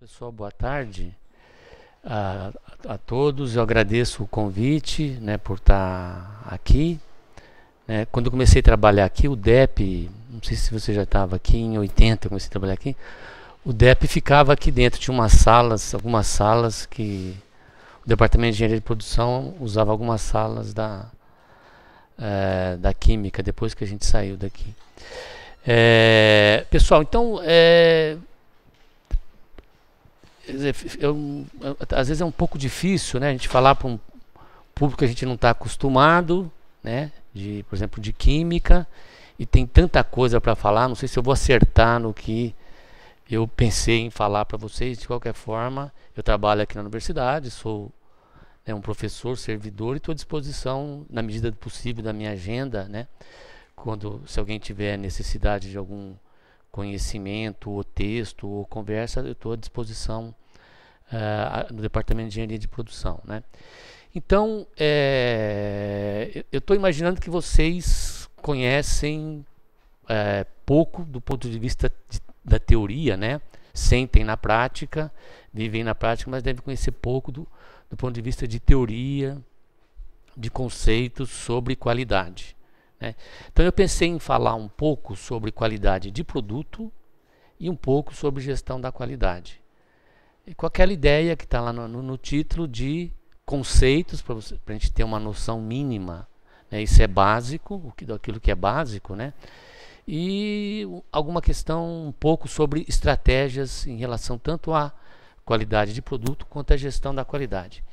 Pessoal, boa tarde a todos. Eu agradeço o convite, né, por estar aqui. Quando eu comecei a trabalhar aqui, o DEP, não sei se você já estava aqui, em 80 eu comecei a trabalhar aqui, o DEP ficava aqui dentro, tinha umas salas, algumas salas que o Departamento de Engenharia de Produção usava, algumas salas da Química, depois que a gente saiu daqui. Pessoal, então... às vezes é um pouco difícil, né, a gente falar para um público que a gente não está acostumado, né, por exemplo, de química, e tem tanta coisa para falar, não sei se eu vou acertar no que eu pensei em falar para vocês. De qualquer forma, eu trabalho aqui na universidade, sou um professor, servidor, e estou à disposição, na medida do possível, da minha agenda, né, se alguém tiver necessidade de algum conhecimento, ou texto, ou conversa, eu estou à disposição no Departamento de Engenharia de Produção, né? Então, eu estou imaginando que vocês conhecem pouco do ponto de vista da teoria, né? Sentem na prática, vivem na prática, mas devem conhecer pouco do ponto de vista de teoria, de conceitos sobre qualidade. Então eu pensei em falar um pouco sobre qualidade de produto e um pouco sobre gestão da qualidade, e com aquela ideia que está lá no título de conceitos, para a gente ter uma noção mínima, né? Isso é básico, aquilo que é básico, né? E alguma questão um pouco sobre estratégias em relação tanto à qualidade de produto quanto à gestão da qualidade.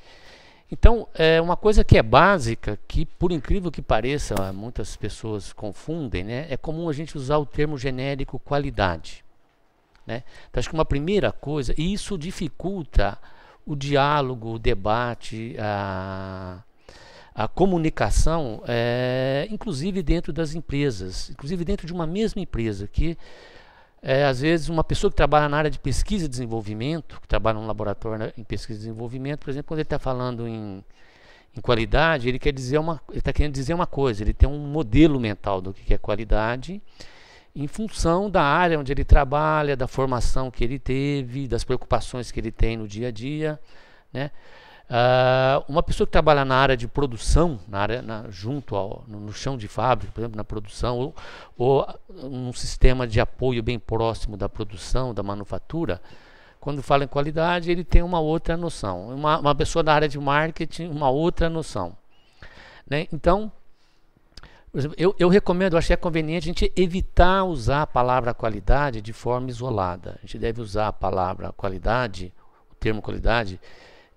Então, uma coisa que é básica, que por incrível que pareça, muitas pessoas confundem, né? É comum a gente usar o termo genérico qualidade, né? Então, acho que uma primeira coisa, e isso dificulta o diálogo, o debate, a comunicação, inclusive dentro das empresas, inclusive dentro de uma mesma empresa, que às vezes uma pessoa que trabalha na área de pesquisa e desenvolvimento, que trabalha num laboratório em pesquisa e desenvolvimento, por exemplo, quando ele está falando em qualidade, ele está querendo dizer uma coisa, ele tem um modelo mental do que é qualidade, em função da área onde ele trabalha, da formação que ele teve, das preocupações que ele tem no dia a dia, né? Uma pessoa que trabalha na área de produção, no chão de fábrica, por exemplo, na produção, ou um sistema de apoio bem próximo da produção, da manufatura, quando fala em qualidade, ele tem uma outra noção. Uma pessoa da área de marketing, uma outra noção, né? Então, por exemplo, eu recomendo, acho que é conveniente a gente evitar usar a palavra qualidade de forma isolada. A gente deve usar a palavra qualidade, o termo qualidade,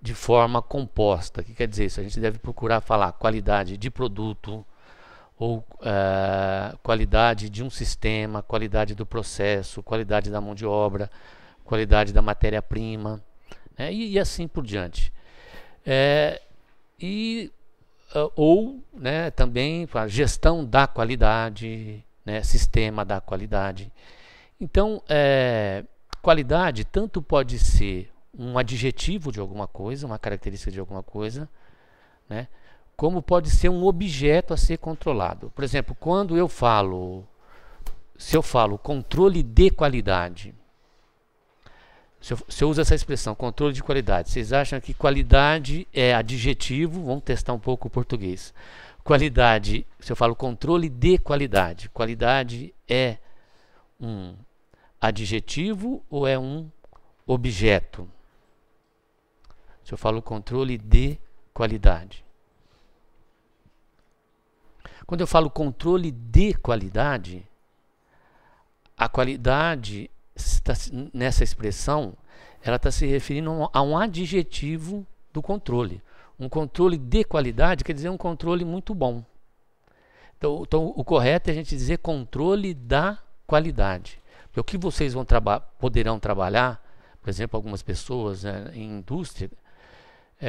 de forma composta. O que quer dizer isso? A gente deve procurar falar qualidade de produto, ou qualidade de um sistema, qualidade do processo, qualidade da mão de obra, qualidade da matéria-prima, né? E assim por diante. Ou, né, também a gestão da qualidade, né, sistema da qualidade. Então, qualidade tanto pode ser um adjetivo de alguma coisa, uma característica de alguma coisa, né? Como pode ser um objeto a ser controlado. Por exemplo, se eu falo controle de qualidade, se eu uso essa expressão, controle de qualidade, vocês acham que qualidade é adjetivo? Vamos testar um pouco o português. Qualidade, se eu falo controle de qualidade, qualidade é um adjetivo ou é um objeto? Se eu falo controle de qualidade. Quando eu falo controle de qualidade, a qualidade, nessa expressão, ela está se referindo a um adjetivo do controle. Um controle de qualidade quer dizer um controle muito bom. Então o correto é a gente dizer controle da qualidade. Porque o que vocês poderão trabalhar, por exemplo, algumas pessoas, né, em indústria,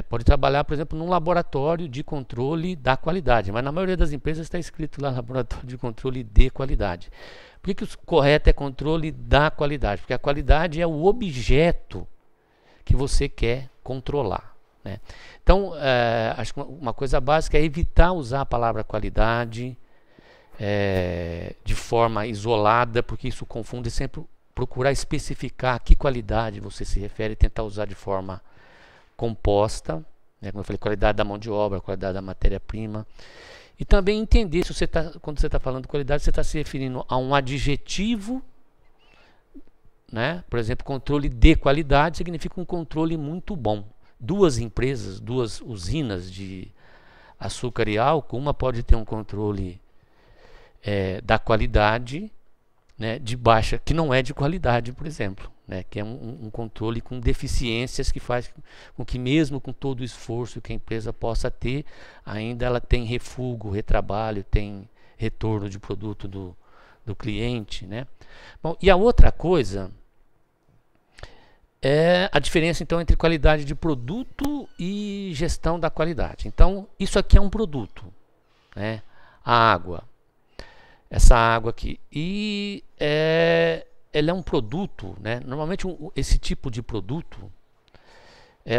pode trabalhar, por exemplo, num laboratório de controle da qualidade, mas na maioria das empresas está escrito lá laboratório de controle de qualidade. Por que o correto é controle da qualidade? Porque a qualidade é o objeto que você quer controlar, né? Então, acho que uma coisa básica é evitar usar a palavra qualidade de forma isolada, porque isso confunde sempre procurar especificar a que qualidade você se refere e tentar usar de forma composta, né? Como eu falei, qualidade da mão de obra, qualidade da matéria-prima. E também entender se você tá, quando você está falando de qualidade, você está se referindo a um adjetivo, né? Por exemplo, controle de qualidade significa um controle muito bom. Duas empresas, duas usinas de açúcar e álcool, uma pode ter um controle da qualidade, né, de baixa, que não é de qualidade, por exemplo, né, que é um controle com deficiências que faz com que mesmo com todo o esforço que a empresa possa ter, ainda ela tem refugo, retrabalho, tem retorno de produto do cliente, né? Bom, e a outra coisa é a diferença então entre qualidade de produto e gestão da qualidade. Então, isso aqui é um produto, né? A água, essa água aqui, e ela é um produto, né? Normalmente esse tipo de produto,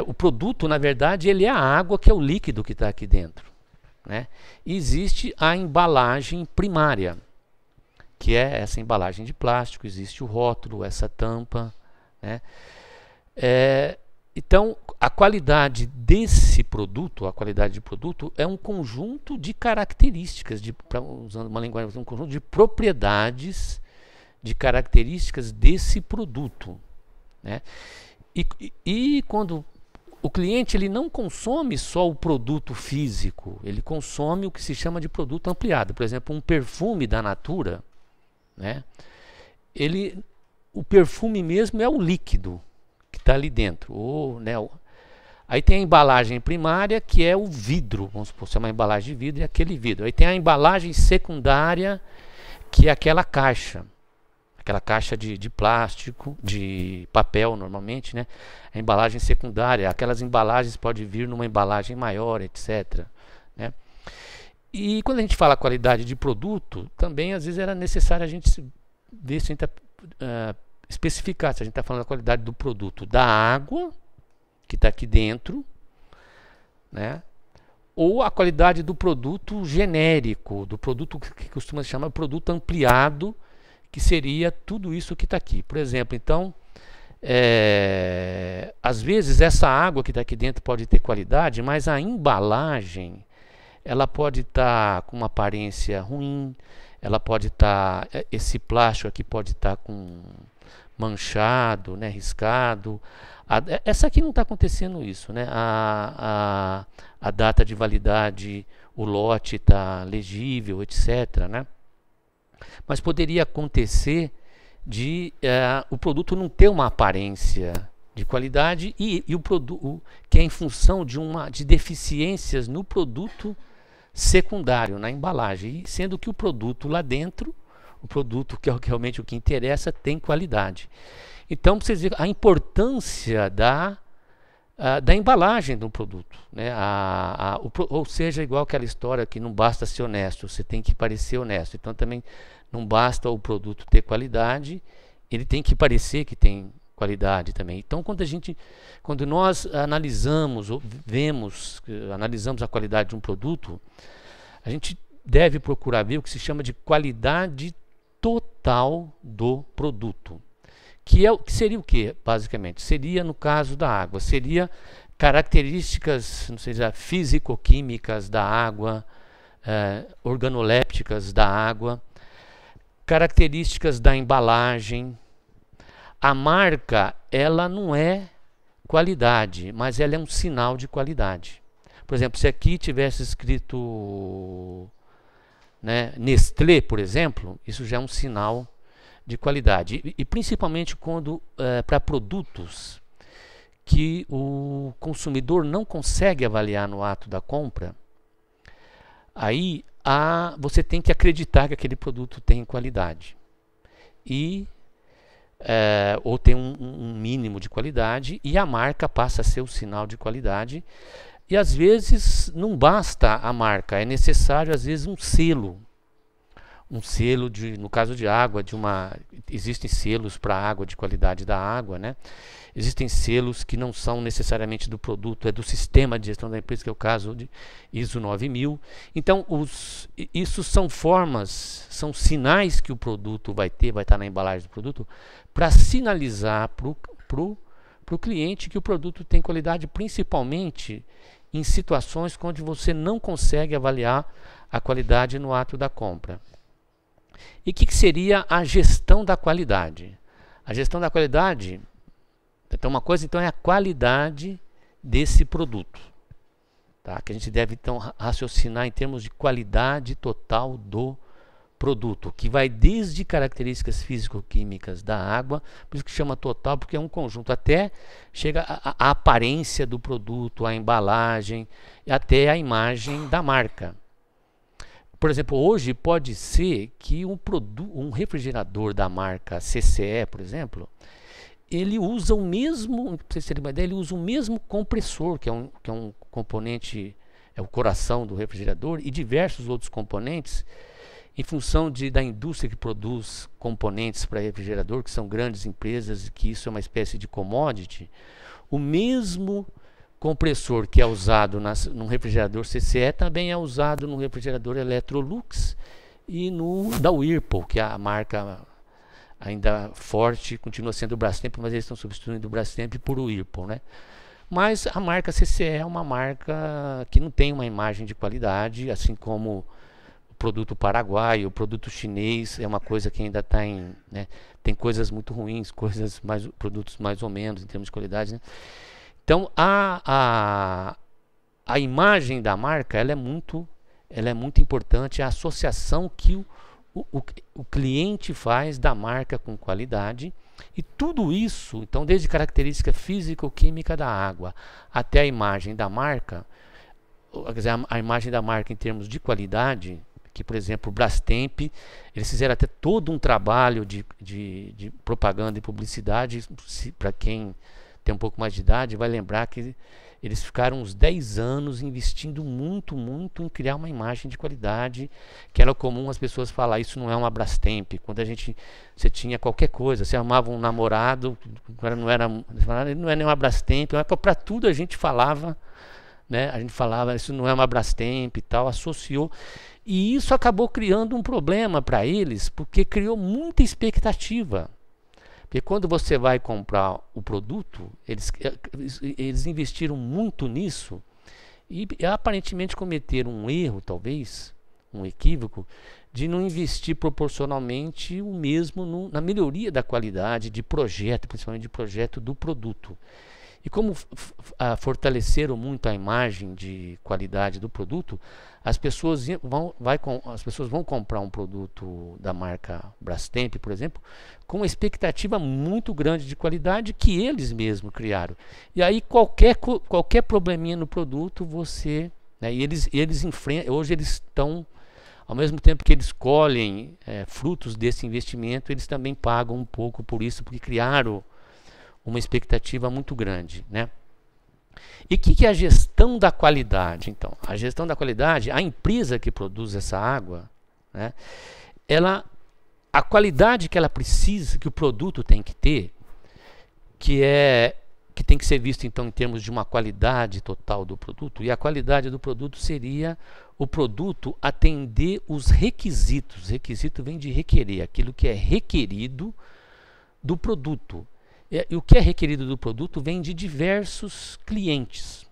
o produto na verdade ele é a água, que é o líquido que está aqui dentro, né? E existe a embalagem primária, que é essa embalagem de plástico, existe o rótulo, essa tampa, né? Então a qualidade desse produto, a qualidade de produto é um conjunto de características, usando uma linguagem, um conjunto de propriedades, de características desse produto, né? E quando o cliente ele não consome só o produto físico, ele consome o que se chama de produto ampliado. Por exemplo, um perfume da Natura, né? O perfume mesmo é o líquido que está ali dentro, né? Aí tem a embalagem primária, que é o vidro, vamos supor, se é uma embalagem de vidro, é aquele vidro. Aí tem a embalagem secundária, que é aquela caixa de plástico, de papel normalmente, né? A embalagem secundária, aquelas embalagens podem vir numa embalagem maior, etc, né? E quando a gente fala qualidade de produto, também às vezes era necessário a gente ver se a gente está especificar, se a gente está falando da qualidade do produto, da água que está aqui dentro, né? Ou a qualidade do produto genérico, do produto que costuma se chamar produto ampliado, que seria tudo isso que está aqui. Por exemplo, então, às vezes essa água que está aqui dentro pode ter qualidade, mas a embalagem ela pode estar com uma aparência ruim, ela pode estar, esse plástico aqui pode estar com manchado, né, riscado. Essa aqui não está acontecendo isso, né? A data de validade, o lote está legível, etc, né? Mas poderia acontecer de o produto não ter uma aparência de qualidade e o produto que é em função de deficiências no produto secundário, na embalagem, sendo que o produto lá dentro, o produto que é realmente o que interessa, tem qualidade. Então, vocês veem a importância da embalagem do produto, né? Ou seja, igual aquela história que não basta ser honesto, você tem que parecer honesto. Então, também não basta o produto ter qualidade, ele tem que parecer que tem qualidade também. Então, quando nós analisamos, ou analisamos a qualidade de um produto, a gente deve procurar ver o que se chama de qualidade total do produto, que seria o que basicamente seria, no caso da água, seria características, não sei, físico-químicas da água, organolépticas da água, características da embalagem. A marca, ela não é qualidade, mas ela é um sinal de qualidade. Por exemplo, se aqui tivesse escrito, né, Nestlé, por exemplo, isso já é um sinal de qualidade. E principalmente quando para produtos que o consumidor não consegue avaliar no ato da compra, aí você tem que acreditar que aquele produto tem qualidade ou tem um mínimo de qualidade, e a marca passa a ser o sinal de qualidade. E às vezes não basta a marca, é necessário às vezes um selo, um selo, de, no caso de água, de uma, existem selos para água, de qualidade da água, né? Existem selos que não são necessariamente do produto, é do sistema de gestão da empresa, que é o caso de ISO 9000. Então, isso são formas, são sinais que o produto vai ter, vai estar na embalagem do produto, para sinalizar para o cliente que o produto tem qualidade, principalmente em situações onde você não consegue avaliar a qualidade no ato da compra. E o que seria a gestão da qualidade? A gestão da qualidade, então, uma coisa então é a qualidade desse produto, tá? Que a gente deve então raciocinar em termos de qualidade total do produto, que vai desde características físico-químicas da água, por isso que chama total, porque é um conjunto, até chega a aparência do produto, a embalagem, até a imagem da marca. Por exemplo, hoje pode ser que um refrigerador da marca CCE, por exemplo, ele usa o mesmo, pra vocês terem uma ideia, ele usa o mesmo compressor, que é um componente, é o coração do refrigerador, e diversos outros componentes, em função da indústria que produz componentes para refrigerador, que são grandes empresas, que isso é uma espécie de commodity. O mesmo compressor que é usado num refrigerador CCE também é usado no refrigerador Electrolux e no da Whirlpool, que é a marca ainda forte, continua sendo o Brastemp, mas eles estão substituindo o Brastemp por o Whirlpool, né? Mas a marca CCE é uma marca que não tem uma imagem de qualidade, assim como o produto paraguaio, o produto chinês, é uma coisa que ainda está em, né? Tem coisas muito ruins, produtos mais ou menos em termos de qualidade, né? Então, a imagem da marca, ela é muito importante, a associação que o cliente faz da marca com qualidade. E tudo isso, então, desde característica física ou química da água até a imagem da marca, quer dizer, a imagem da marca em termos de qualidade, que, por exemplo, o Brastemp, eles fizeram até todo um trabalho de propaganda e publicidade, para quem tem um pouco mais de idade, vai lembrar que eles ficaram uns 10 anos investindo muito, muito em criar uma imagem de qualidade, que era comum as pessoas falar, isso não é uma Brastemp. Quando você tinha qualquer coisa, você amava um namorado, não era nem uma Brastemp, para tudo a gente falava, né? A gente falava, isso não é uma Brastemp e tal, associou. E isso acabou criando um problema para eles, porque criou muita expectativa. Porque quando você vai comprar o produto, eles investiram muito nisso e aparentemente cometeram um erro, talvez, um equívoco, de não investir proporcionalmente o mesmo na melhoria da qualidade de projeto, principalmente de projeto do produto. E como fortaleceram muito a imagem de qualidade do produto, as pessoas vão comprar um produto da marca Brastemp, por exemplo, com uma expectativa muito grande de qualidade que eles mesmos criaram. E aí qualquer probleminha no produto, você, né, eles enfrentam. Hoje eles estão, ao mesmo tempo que eles colhem frutos desse investimento, eles também pagam um pouco por isso, porque criaram uma expectativa muito grande, né? E o que é a gestão da qualidade? Então, a gestão da qualidade, a empresa que produz essa água, né, a qualidade que ela precisa, que o produto tem que ter, que tem que ser visto então em termos de uma qualidade total do produto. E a qualidade do produto seria o produto atender os requisitos. Requisito vem de requerer, aquilo que é requerido do produto. E o que é requerido do produto vem de diversos clientes.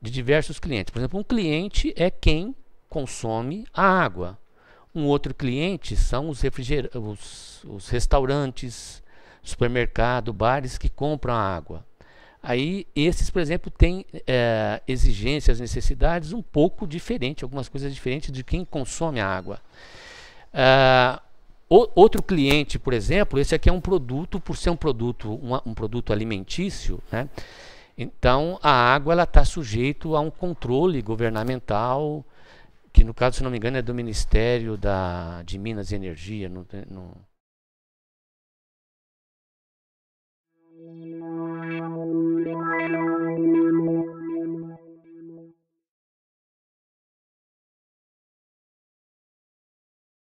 Por exemplo, um cliente é quem consome a água. Um outro cliente são os restaurantes, supermercado, bares que compram a água. Aí esses, por exemplo, têm exigências, necessidades um pouco diferentes, algumas coisas diferentes de quem consome a água. Outro cliente, por exemplo, esse aqui é um produto, por ser um produto, um produto alimentício, né? Então a água ela está sujeita a um controle governamental, que no caso, se não me engano, é do Ministério de Minas e Energia.